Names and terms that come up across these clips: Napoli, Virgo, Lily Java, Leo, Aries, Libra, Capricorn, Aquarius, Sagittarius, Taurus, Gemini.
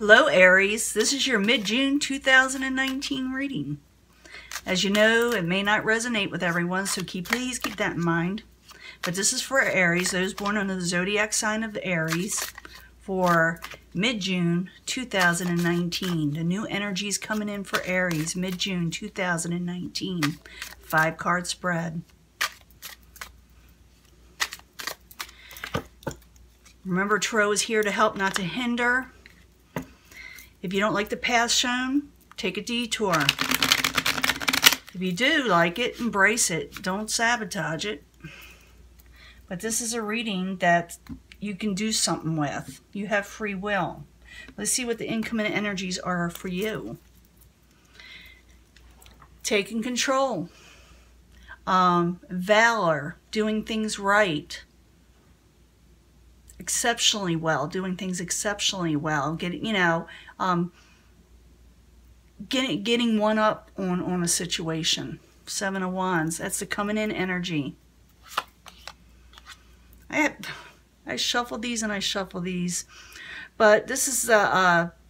Hello, Aries. This is your mid-June 2019 reading. As you know, it may not resonate with everyone, so please keep that in mind. But this is for Aries, those born under the zodiac sign of Aries for mid-June 2019. The new energy is coming in for Aries, mid-June 2019. 5-card spread. Remember, Tarot is here to help, not to hinder. If you don't like the path shown, take a detour. If you do like it, embrace it. Don't sabotage it. But this is a reading that you can do something with. You have free will. Let's see what the incoming energies are for you. Taking control. Valor. Doing things right. Exceptionally well, doing things exceptionally well, getting, you know, getting one up on a situation. 7 of Wands, that's the coming in energy. I shuffle these and I shuffle these, but this is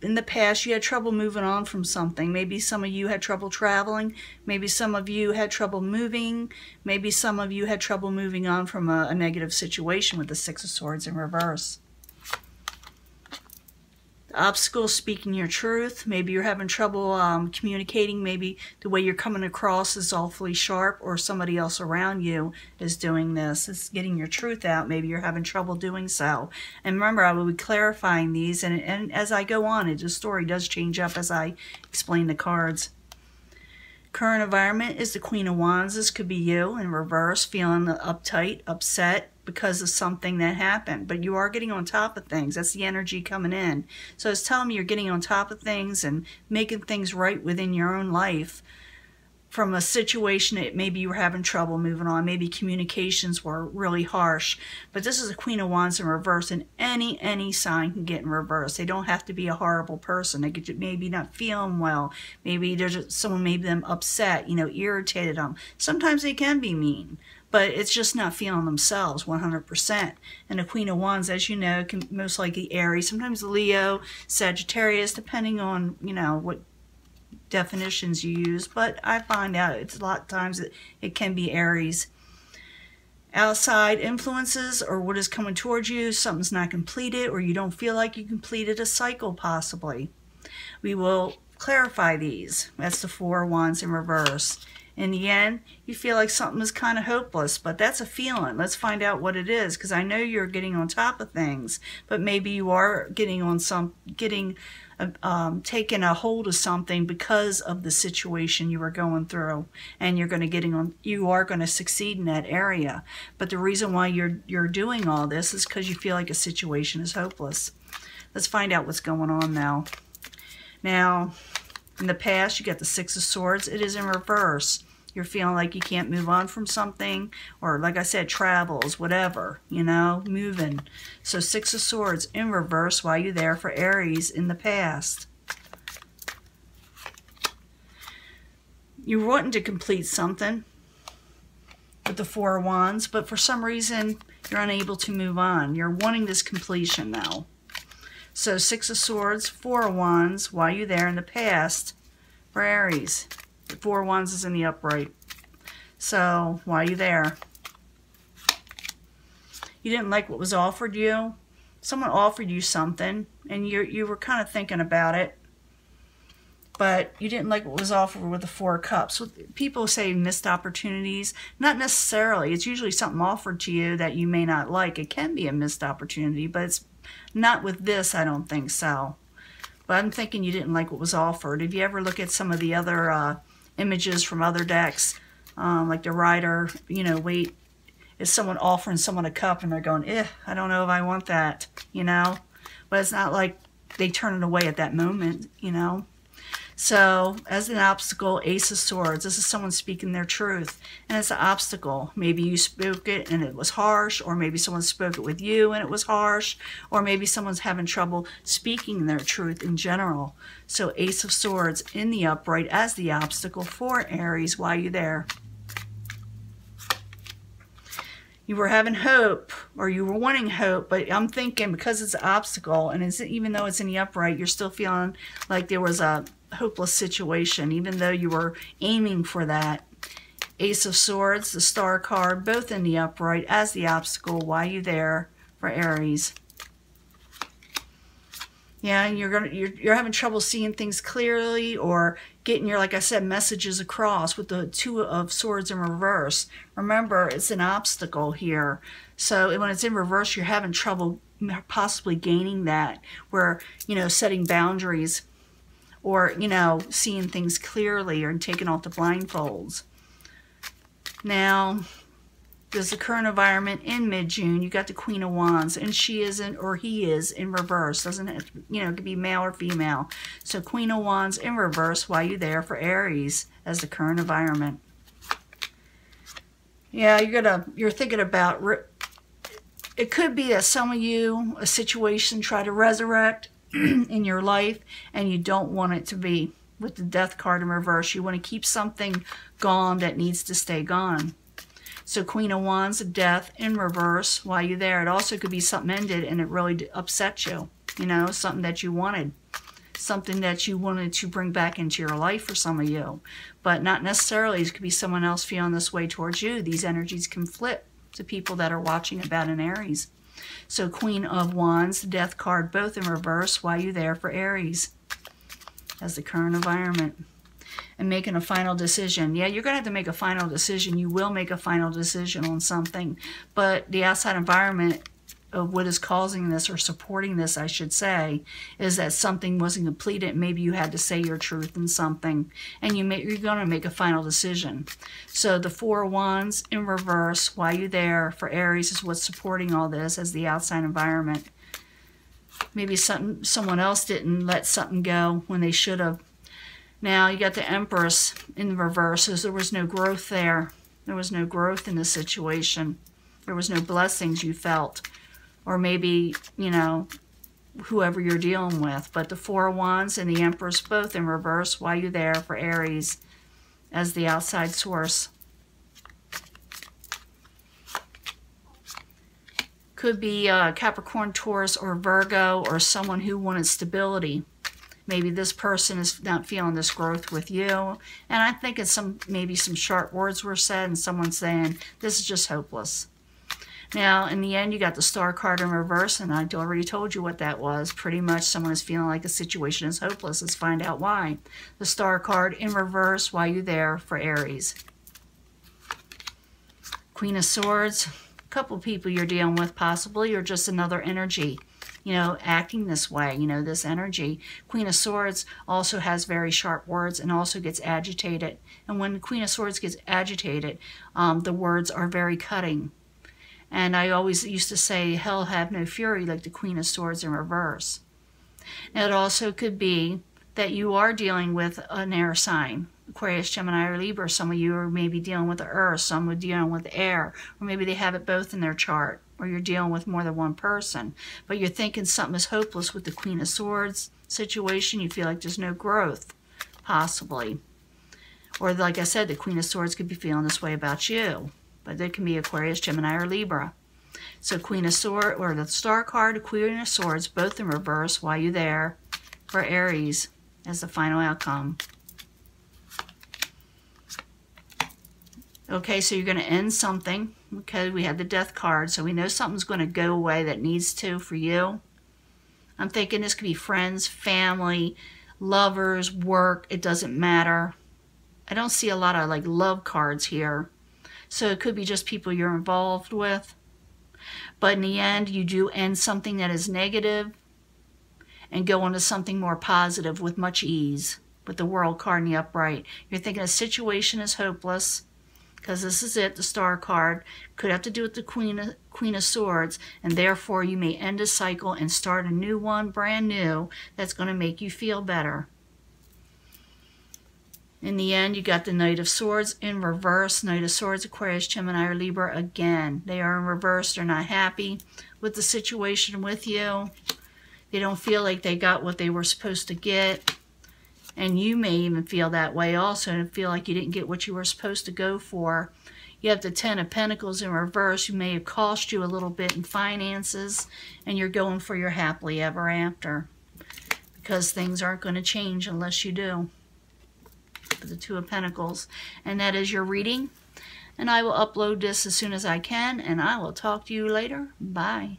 in the past you had trouble moving on from something. Maybe some of you had trouble traveling, maybe some of you had trouble moving, maybe some of you had trouble moving on from a negative situation with the 6 of Swords in reverse. The obstacle is speaking your truth. Maybe you're having trouble communicating. Maybe the way you're coming across is awfully sharp, or somebody else around you is doing this. It's getting your truth out. Maybe you're having trouble doing so. And remember, I will be clarifying these, and as I go on, the story does change up as I explain the cards. Current environment is the Queen of Wands. This could be you in reverse, feeling uptight, upset, because of something that happened, but you are getting on top of things. That's the energy coming in. So it's telling me you're getting on top of things and making things right within your own life from a situation that maybe you were having trouble moving on. Maybe communications were really harsh, but this is a Queen of Wands in reverse, and any sign can get in reverse. They don't have to be a horrible person. They could maybe not feeling well. Maybe there's someone made them upset, you know, irritated them. Sometimes they can be mean, but it's just not feeling themselves 100%. And the Queen of Wands, as you know, can most likely Aries, sometimes Leo, Sagittarius, depending on, you know, what definitions you use. But I find out it's a lot of times it can be Aries. Outside influences or what is coming towards you, something's not completed or you don't feel like you completed a cycle possibly. We will clarify these. That's the 4 of Wands in reverse. In the end, you feel like something is kind of hopeless, but that's a feeling. Let's find out what it is, because I know you're getting on top of things, but maybe you are getting on some, taking a hold of something because of the situation you were going through, and you're going to you are going to succeed in that area. But the reason why you're doing all this is because you feel like a situation is hopeless. Let's find out what's going on now. Now, in the past, you got the 6 of Swords. It is in reverse. You're feeling like you can't move on from something, or like I said, travels, whatever, you know, moving. So 6 of Swords in reverse while you're there for Aries in the past. You're wanting to complete something with the 4 of Wands, but for some reason, you're unable to move on. You're wanting this completion now. So 6 of Swords, 4 of Wands, while you're there in the past for Aries. 4 of Wands is in the upright. So while you're there, you didn't like what was offered you. Someone offered you something, and you were kind of thinking about it, but you didn't like what was offered with the 4 of Cups. People say missed opportunities. Not necessarily. It's usually something offered to you that you may not like. It can be a missed opportunity, but it's not with this, I don't think so. But I'm thinking you didn't like what was offered. If you ever look at some of the other images from other decks, like the Rider, you know, wait, is someone offering someone a cup and they're going, eh, I don't know if I want that, you know? But it's not like they turn it away at that moment, you know? So as an obstacle, Ace of Swords. This is someone speaking their truth, and it's an obstacle. Maybe you spoke it and it was harsh, or maybe someone spoke it with you and it was harsh, or maybe someone's having trouble speaking their truth in general. So Ace of Swords in the upright as the obstacle for Aries while you're there. you were having hope, or you were wanting hope, but I'm thinking because it's an obstacle, and it's, even though it's in the upright, you're still feeling like there was a hopeless situation, even though you were aiming for that. Ace of Swords, the Star card, both in the upright as the obstacle. Why are you there for Aries? Yeah, you're having trouble seeing things clearly, or getting your, like I said, messages across with the Two of Swords in reverse. Remember, it's an obstacle here. So when it's in reverse, you're having trouble possibly gaining that, where, you know, setting boundaries, or, you know, seeing things clearly, or taking off the blindfolds. Now, there's the current environment in mid-June. You got the Queen of Wands, and she isn't, or he is, in reverse. Doesn't it, you know, it could be male or female. So Queen of Wands in reverse. Why are you there for Aries as the current environment? Yeah, you're thinking about, it could be that some of you, a situation try to resurrect in your life, and you don't want it to be. With the Death card in reverse, you want to keep something gone that needs to stay gone. So Queen of Wands, Death in reverse. Why are you there? It also could be something ended and it really upset you. You know, something that you wanted. Something that you wanted to bring back into your life for some of you. But not necessarily. It could be someone else feeling this way towards you. These energies can flip to people that are watching about an Aries. So Queen of Wands, Death card, both in reverse. Why are you there for Aries as the current environment? And making a final decision. Yeah, you're going to have to make a final decision. You will make a final decision on something. But the outside environment of what is causing this, or supporting this, I should say, is that something wasn't completed. Maybe you had to say your truth in something. And you're going to make a final decision. So the Four of Wands in reverse. Why are you there for Aries is what's supporting all this as the outside environment. Maybe someone else didn't let something go when they should have. Now you got the Empress in reverse, so there was no growth there. There was no growth in the situation. There was no blessings you felt. Or maybe, you know, whoever you're dealing with. But the Four of Wands and the Empress both in reverse. Why are you there for Aries as the outside source? Could be Capricorn, Taurus, or Virgo, or someone who wanted stability. Maybe this person is not feeling this growth with you. And I think it's maybe some sharp words were said, and someone's saying, this is just hopeless. Now, in the end, you got the Star card in reverse, and I already told you what that was. Pretty much someone is feeling like a situation is hopeless. Let's find out why. The Star card in reverse. Why are you there for Aries? Queen of Swords. A couple people you're dealing with possibly, or just another energy, you know, acting this way, you know, this energy. Queen of Swords also has very sharp words and also gets agitated. And when the Queen of Swords gets agitated, the words are very cutting. And I always used to say, hell have no fury, like the Queen of Swords in reverse. Now, it also could be that you are dealing with an air sign. Aquarius, Gemini, or Libra. Some of you are maybe dealing with the earth, some are dealing with air, or maybe they have it both in their chart, or you're dealing with more than one person. But you're thinking something is hopeless with the Queen of Swords situation. You feel like there's no growth, possibly. Or like I said, the Queen of Swords could be feeling this way about you. But it can be Aquarius, Gemini, or Libra. So Queen of Swords, or the Star card, Queen of Swords, both in reverse. Why are you there for Aries as the final outcome? Okay, so you're going to end something. Okay, we had the Death card, so we know something's going to go away that needs to for you. I'm thinking this could be friends, family, lovers, work. It doesn't matter. I don't see a lot of like love cards here. So it could be just people you're involved with. But in the end, you do end something that is negative and go on to something more positive with much ease. With the World card in the upright, you're thinking a situation is hopeless. Because this is it, the Star card could have to do with the Queen of Swords, and therefore you may end a cycle and start a new one, brand new, that's going to make you feel better. In the end, you got the Knight of Swords in reverse. Knight of Swords, Aquarius, Gemini, or Libra again. They are in reverse. They're not happy with the situation with you. They don't feel like they got what they were supposed to get. And you may even feel that way also, and feel like you didn't get what you were supposed to go for. You have the Ten of Pentacles in reverse, who may have cost you a little bit in finances, and you're going for your happily ever after, because things aren't going to change unless you do. For the Two of Pentacles. And that is your reading. And I will upload this as soon as I can, and I will talk to you later. Bye.